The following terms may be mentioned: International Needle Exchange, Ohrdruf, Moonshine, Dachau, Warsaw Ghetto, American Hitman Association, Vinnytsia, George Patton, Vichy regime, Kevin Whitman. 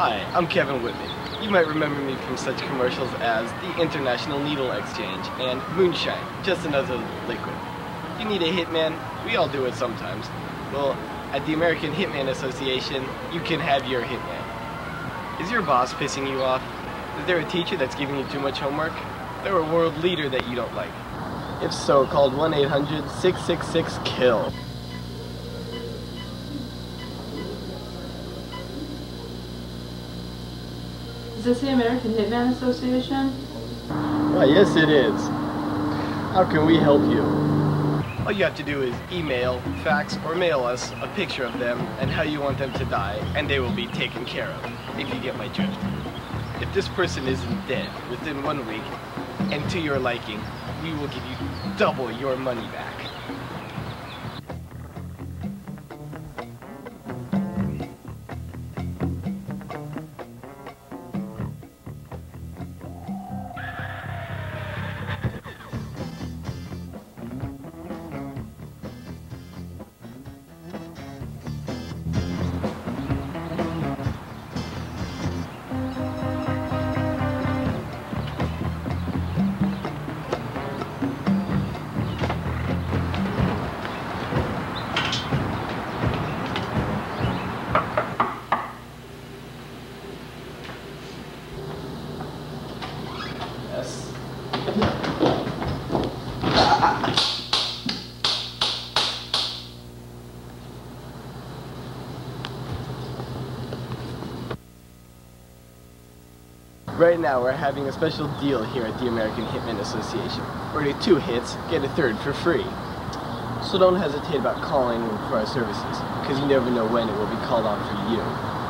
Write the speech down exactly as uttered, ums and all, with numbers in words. Hi, I'm Kevin Whitman. You might remember me from such commercials as the International Needle Exchange and Moonshine, just another liquid. If you need a hitman, we all do it sometimes. Well, at the American Hitman Association, you can have your hitman. Is your boss pissing you off? Is there a teacher that's giving you too much homework? Is there a world leader that you don't like? If so, call one eight hundred, six six six, KILL. Is this the American Hitman Association? Why, yes it is. How can we help you? All you have to do is email, fax, or mail us a picture of them and how you want them to die, and they will be taken care of, if you get my drift. If this person isn't dead within one week, and to your liking, we will give you double your money back. Right now we're having a special deal here at the American Hitman Association. Order two hits, get a third for free. So don't hesitate about calling for our services, because you never know when it will be called on for you.